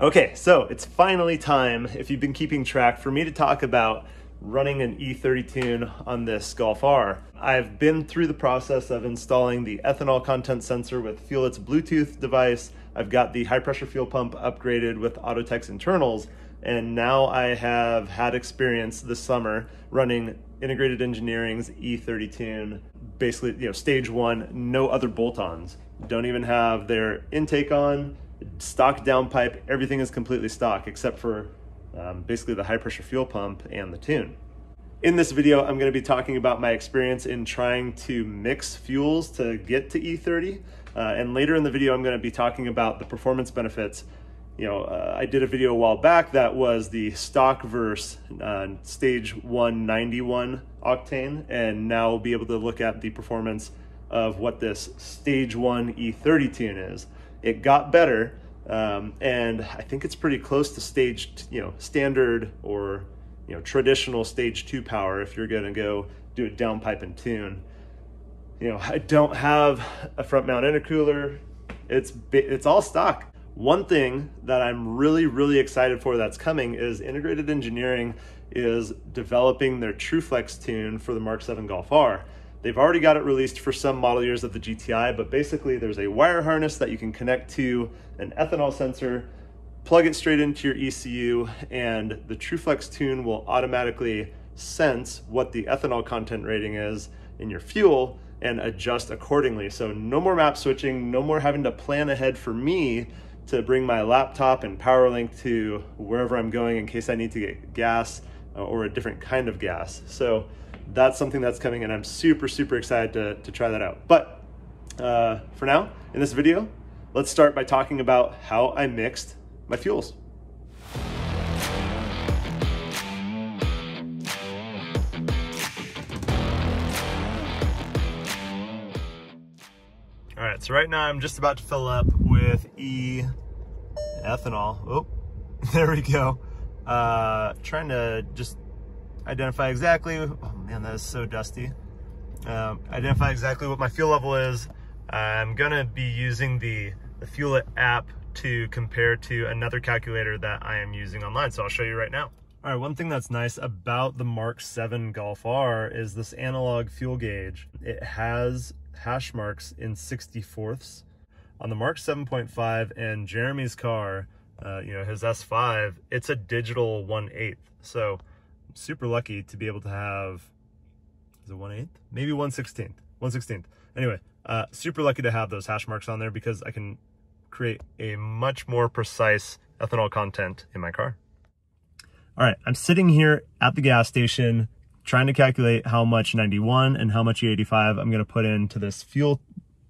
Okay, so it's finally time, if you've been keeping track, for me to talk about running an E30 tune on this Golf R. I've been through the process of installing the ethanol content sensor with FuelIt's Bluetooth device. I've got the high pressure fuel pump upgraded with AutoTech's internals, and now I have had experience this summer running Integrated Engineering's E30 tune, basically, you know, stage 1, no other bolt-ons. Don't even have their intake on. Stock downpipe, everything is completely stock except for basically the high pressure fuel pump and the tune. In this video, I'm going to be talking about my experience in trying to mix fuels to get to E30. And later in the video, I'm going to be talking about the performance benefits. You know, I did a video a while back that was the stock versus stage 191 octane, and now we'll be able to look at the performance of what this stage 1 E30 tune is. It got better, and I think it's pretty close to standard or traditional stage 2 power if you're gonna go do a downpipe and tune. You know, I don't have a front mount intercooler. It's all stock. One thing that I'm really excited for that's coming is Integrated Engineering is developing their TrueFlex tune for the Mark 7 Golf R. They've already got it released for some model years of the GTI, but basically there's a wire harness that you can connect to an ethanol sensor, plug it straight into your ECU, and the TrueFlex tune will automatically sense what the ethanol content rating is in your fuel and adjust accordingly. So no more map switching, no more having to plan ahead for me to bring my laptop and PowerLink to wherever I'm going in case I need to get gas or a different kind of gas. So that's something that's coming, and I'm super excited to try that out. But for now, in this video, let's start by talking about how I mixed my fuels. All right, so right now I'm just about to fill up with E-ethanol. Oh, there we go. Trying to just identify exactly, oh man, that is so dusty. Identify exactly what my fuel level is. I'm gonna be using the FuelIt app to compare to another calculator that I am using online, so I'll show you right now. All right, one thing that's nice about the Mark 7 Golf R is this analog fuel gauge. It has hash marks in 64ths. On the Mark 7.5 and Jeremy's car, his S5, it's a digital 1/8. So super lucky to be able to have, is it 1/8? Maybe 1/16. 1/16. Anyway, super lucky to have those hash marks on there because I can create a much more precise ethanol content in my car. All right, I'm sitting here at the gas station trying to calculate how much 91 and how much E85 I'm going to put into this fuel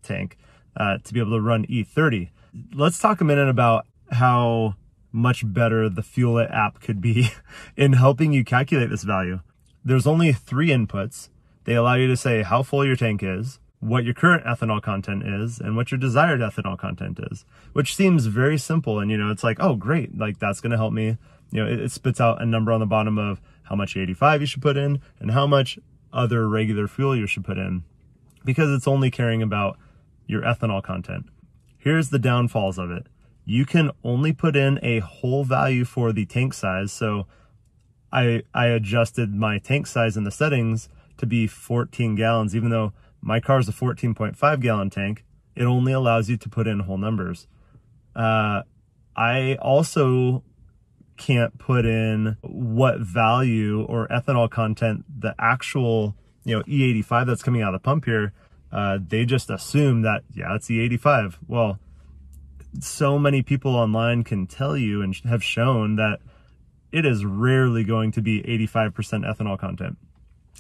tank to be able to run E30. Let's talk a minute about how much better the FuelIt app could be in helping you calculate this value. There's only 3 inputs. They allow you to say how full your tank is, what your current ethanol content is, and what your desired ethanol content is, which seems very simple. And, you know, it's like, oh, great, like that's going to help me. You know, it spits out a number on the bottom of how much E85 you should put in and how much other regular fuel you should put in, because it's only caring about your ethanol content. Here's the downfalls of it. You can only put in a whole value for the tank size. So I adjusted my tank size in the settings to be 14 gallons. Even though my car's a 14.5 gallon tank, it only allows you to put in whole numbers. I also can't put in what value or ethanol content the actual, E85 that's coming out of the pump here. They just assume that, yeah, it's E85. Well, so many people online can tell you and have shown that it is rarely going to be 85% ethanol content.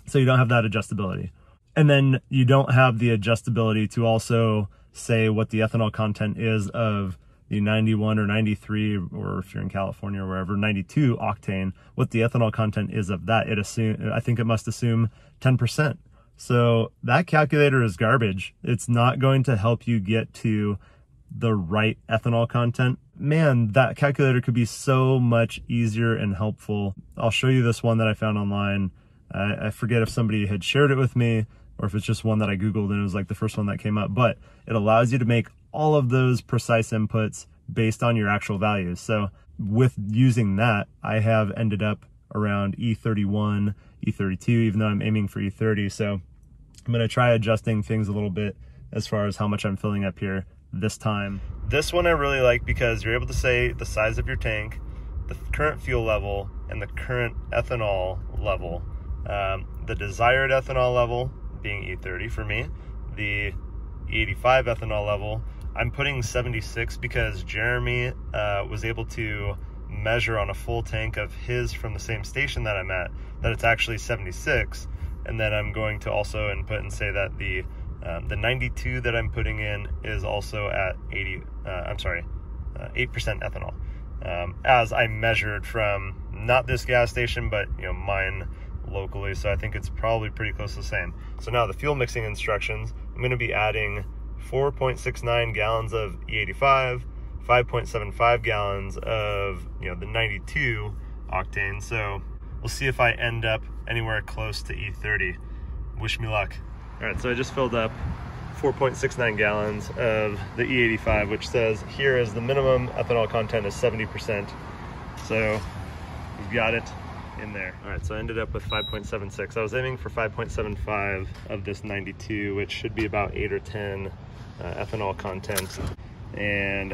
So you don't have that adjustability. And then you don't have the adjustability to also say what the ethanol content is of the 91 or 93, or if you're in California or wherever, 92 octane, what the ethanol content is of that. I think it must assume 10%. So that calculator is garbage. It's not going to help you get to the right ethanol content. Man, that calculator could be so much easier and helpful. I'll show you this one that I found online. I forget if somebody had shared it with me or if it's just one that I Googled and it was like the first one that came up, but it allows you to make all of those precise inputs based on your actual values. So with using that, I have ended up around E31, E32, even though I'm aiming for E30. So I'm gonna try adjusting things a little bit as far as how much I'm filling up here this time. This one I really like because you're able to say the size of your tank, the current fuel level, and the current ethanol level. The desired ethanol level being E30 for me, the E85 ethanol level, I'm putting 76 because Jeremy was able to measure on a full tank of his from the same station that I'm at, that it's actually 76. And then I'm going to also input and say that the 92 that I'm putting in is also at 8% ethanol, as I measured from not this gas station, but you know, mine locally. So I think it's probably pretty close to the same. So now the fuel mixing instructions, I'm gonna be adding 4.69 gallons of E85, 5.75 gallons of, you know, the 92 octane. So we'll see if I end up anywhere close to E30. Wish me luck. All right, so I just filled up 4.69 gallons of the E85, which says here is the minimum ethanol content is 70%. So we've got it in there. All right, so I ended up with 5.76. I was aiming for 5.75 of this 92, which should be about 8 or 10 ethanol content. And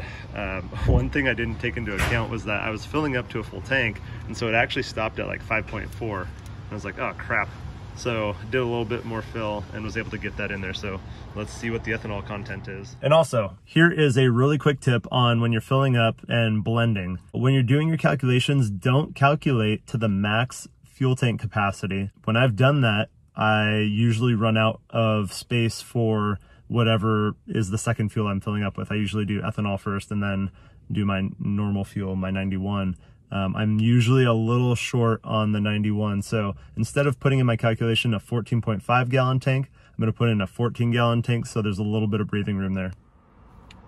one thing I didn't take into account was that I was filling up to a full tank, and so it actually stopped at like 5.4. I was like, oh crap. So did a little bit more fill and was able to get that in there. So let's see what the ethanol content is. And also, here is a really quick tip on when you're filling up and blending. When you're doing your calculations, don't calculate to the max fuel tank capacity. When I've done that, I usually run out of space for whatever is the second fuel I'm filling up with. I usually do ethanol first and then do my normal fuel, my 91. I'm usually a little short on the 91. So instead of putting in my calculation a 14.5 gallon tank, I'm gonna put in a 14 gallon tank. So there's a little bit of breathing room there.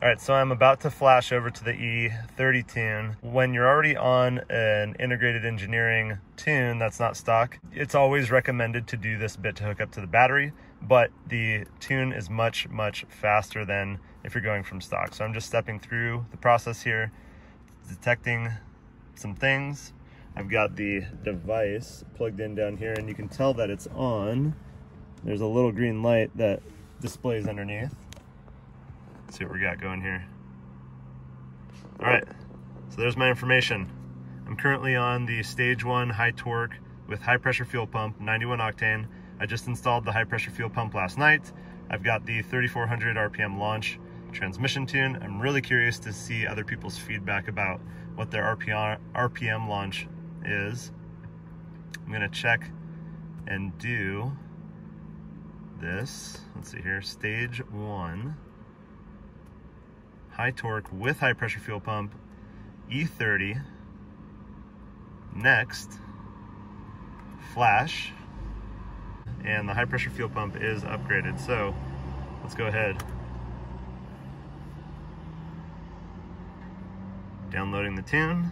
All right, so I'm about to flash over to the E30 tune. When you're already on an Integrated Engineering tune that's not stock, it's always recommended to do this bit to hook up to the battery, but the tune is much, much faster than if you're going from stock. So I'm just stepping through the process here, detecting some things. I've got the device plugged in down here, and you can tell that it's on. There's a little green light that displays underneath. Let's see what we got going here. All right, so there's my information. I'm currently on the stage 1 high torque with high pressure fuel pump, 91 octane. I just installed the high pressure fuel pump last night. I've got the 3,400 RPM launch transmission tune. I'm really curious to see other people's feedback about what their RPM launch is. I'm gonna check and do this. Let's see here, stage 1, high torque with high pressure fuel pump, E30, next, flash, and the high pressure fuel pump is upgraded. So let's go ahead. Downloading the tune,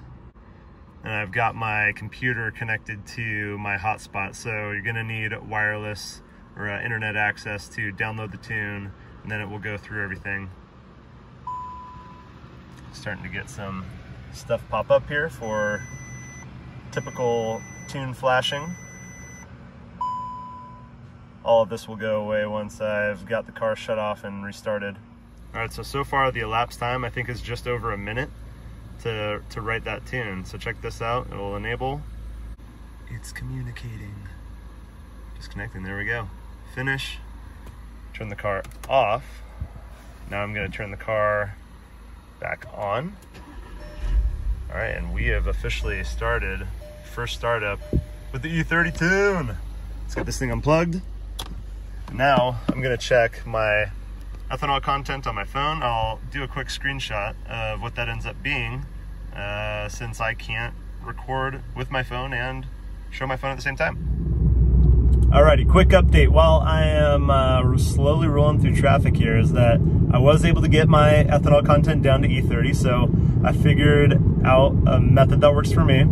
and I've got my computer connected to my hotspot. So you're gonna need wireless or internet access to download the tune, and then it will go through everything. Starting to get some stuff pop up here for typical tune flashing. All of this will go away once I've got the car shut off and restarted. All right, so far the elapsed time I think is just over a minute to write that tune. So check this out, it'll enable. It's communicating. Disconnecting, there we go. Finish, turn the car off. Now I'm gonna turn the car back on. All right, and we have officially started first startup with the E30 tune. Let's get this thing unplugged. Now I'm gonna check my ethanol content on my phone. I'll do a quick screenshot of what that ends up being, since I can't record with my phone and show my phone at the same time. Alrighty, quick update. While I am slowly rolling through traffic here, is that I was able to get my ethanol content down to E30, so I figured out a method that works for me.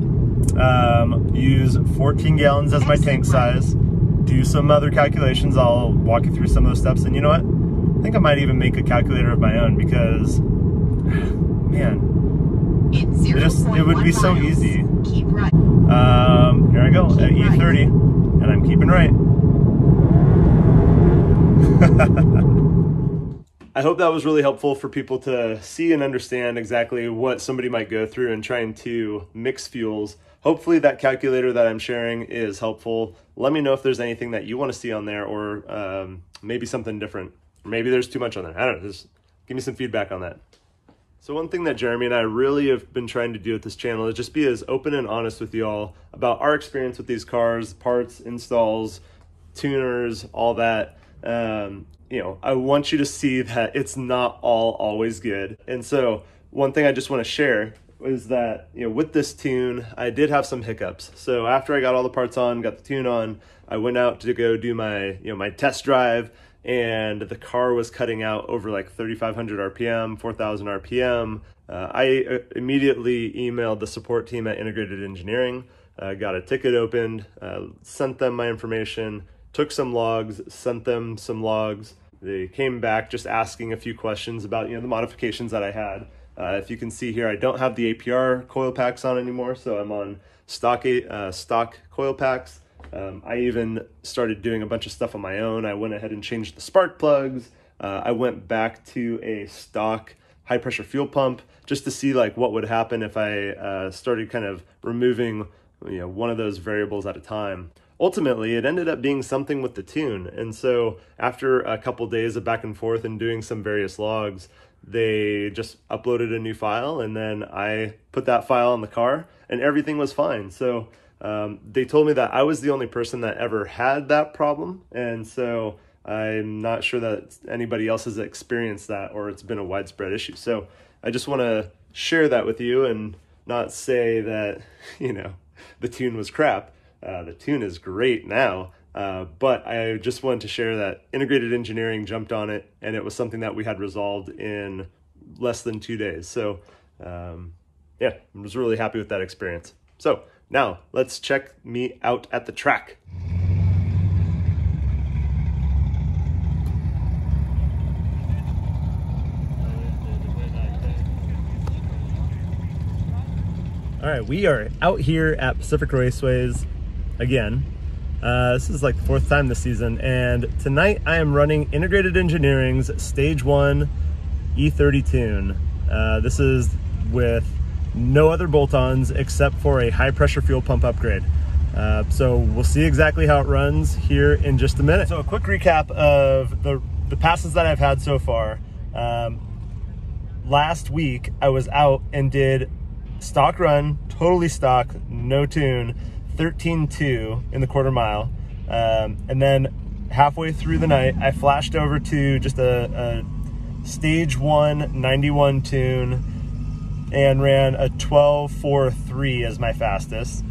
Use 14 gallons as my tank size, do some other calculations. I'll walk you through some of those steps, and you know what? I think I might even make a calculator of my own because, man, It would be so easy. Keep right. Here I go at E30, and I'm keeping right. I hope that was really helpful for people to see and understand exactly what somebody might go through in trying to mix fuels. Hopefully that calculator that I'm sharing is helpful. Let me know if there's anything that you want to see on there, or maybe something different. Or maybe there's too much on there. I don't know. Just give me some feedback on that. So one thing that Jeremy and I really have been trying to do with this channel is just be as open and honest with you all about our experience with these cars, parts, installs, tuners, all that. You know, I want you to see that it's not all always good. And so one thing I just want to share is that, you know, with this tune, I did have some hiccups. So after I got all the parts on, got the tune on, I went out to go do my, you know, my test drive, and the car was cutting out over like 3,500 RPM, 4,000 RPM. I immediately emailed the support team at Integrated Engineering, got a ticket opened, sent them my information, took some logs, sent them some logs. They came back just asking a few questions about, you know, the modifications that I had. If you can see here, I don't have the APR coil packs on anymore, so I'm on stock, stock coil packs. I even started doing a bunch of stuff on my own. I went ahead and changed the spark plugs. I went back to a stock high pressure fuel pump just to see like what would happen if I started kind of removing, you know, one of those variables at a time. Ultimately, it ended up being something with the tune. And so after a couple days of back and forth and doing some various logs, they just uploaded a new file, and then I put that file on the car and everything was fine. So they told me that I was the only person that ever had that problem. And so I'm not sure that anybody else has experienced that, or it's been a widespread issue. So I just want to share that with you and not say that, you know, the tune was crap. The tune is great now, but I just wanted to share that Integrated Engineering jumped on it, and it was something that we had resolved in less than 2 days. So yeah, I was really happy with that experience. So now let's check me out at the track. All right, we are out here at Pacific Raceways again. This is like the 4th time this season, and tonight I am running Integrated Engineering's Stage 1 E30 tune. This is with no other bolt-ons except for a high-pressure fuel pump upgrade. So we'll see exactly how it runs here in just a minute. So a quick recap of the passes that I've had so far. Last week I was out and did stock run, totally stock, no tune, 13.2 in the quarter mile, and then halfway through the night I flashed over to just a stage 1 91 tune and ran a 12.43 as my fastest.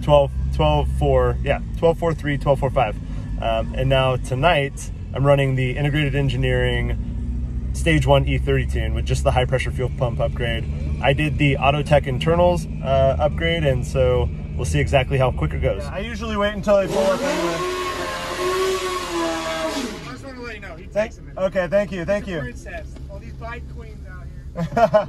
12.4, yeah, 12.43, 12.45. And now tonight I'm running the Integrated Engineering Stage 1 E30 tune with just the high pressure fuel pump upgrade. I did the AutoTech internals upgrade, and so we'll see exactly how quick it goes. Yeah, I usually wait until I pull up anyway. I just want to let you know, he takes a minute. Okay, thank you, thank you. Princess. All these bike queens out here.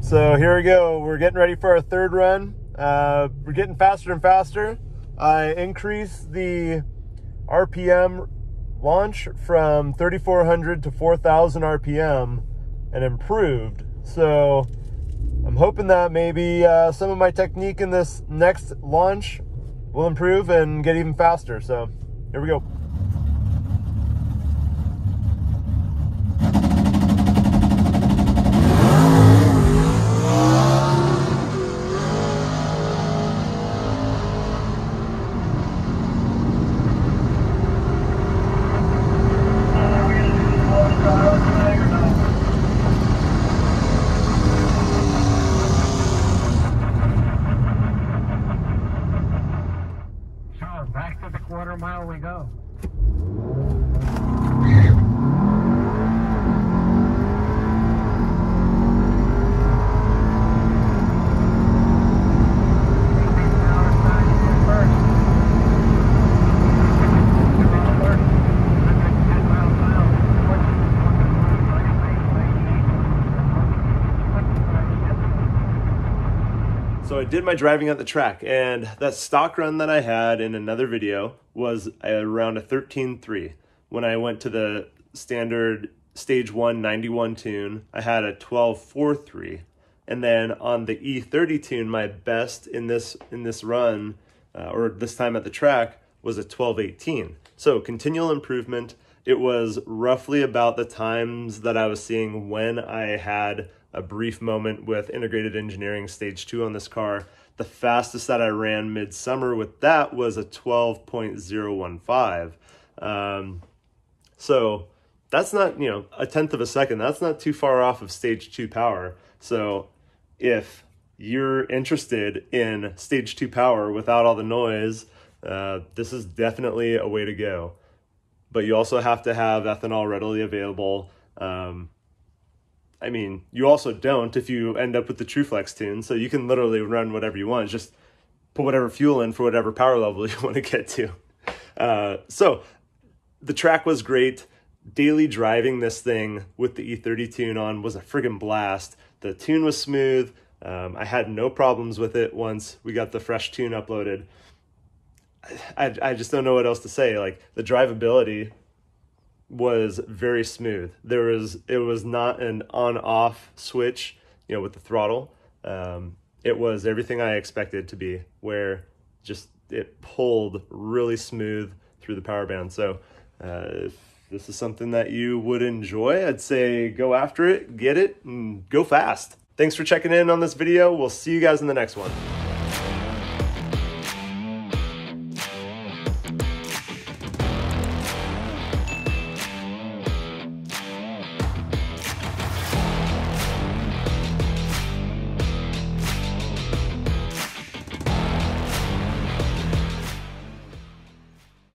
So here we go, we're getting ready for our third run. We're getting faster and faster. I increased the RPM launch from 3,400 to 4,000 RPM and improved. So I'm hoping that maybe some of my technique in this next launch will improve and get even faster. So here we go. So I did my driving at the track, and that stock run that I had in another video was around a 13.3. When I went to the standard stage 1 91 tune, I had a 12.43. And then on the E30 tune, my best in this run, or this time at the track, was a 12.18. So continual improvement. It was roughly about the times that I was seeing when I had a brief moment with Integrated Engineering Stage 2 on this car. The fastest that I ran midsummer with that was a 12.015. So that's not, you know, a tenth of a second. That's not too far off of Stage 2 power. So if you're interested in Stage 2 power without all the noise, this is definitely a way to go. But you also have to have ethanol readily available. I mean, you also don't if you end up with the TrueFlex tune, so you can literally run whatever you want. Just put whatever fuel in for whatever power level you want to get to. So the track was great. Daily driving this thing with the E30 tune on was a friggin' blast. The tune was smooth. I had no problems with it once we got the fresh tune uploaded. I just don't know what else to say. Like, the drivability was very smooth. It was not an on-off switch, you know, with the throttle. It was everything I expected it to be, where just it pulled really smooth through the power band. So if this is something that you would enjoy, I'd say go after it, get it, and go fast. Thanks for checking in on this video. We'll see you guys in the next one.